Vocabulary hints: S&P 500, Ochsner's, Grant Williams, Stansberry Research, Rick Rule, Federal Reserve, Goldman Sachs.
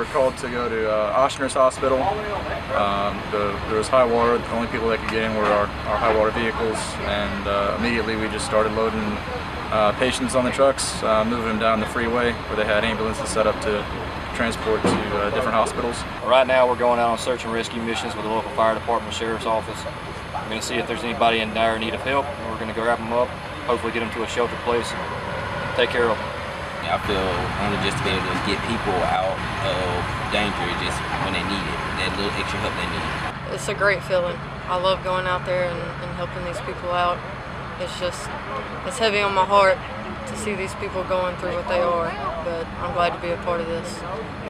were called to go to Ochsner's Hospital. There was high water. The only people that could get in were our high water vehicles, and immediately we just started loading patients on the trucks, moving them down the freeway where they had ambulances set up to transport to different hospitals. Right now we're going out on search and rescue missions with the local fire department, sheriff's office. We're going to see if there's anybody in dire need of help, and we're going to grab them up, hopefully get them to a sheltered place and take care of them. I feel only just to be able to get people out of danger just when they need it, that little extra help they need. It's a great feeling. I love going out there and helping these people out. It's heavy on my heart to see these people going through what they are, but I'm glad to be a part of this.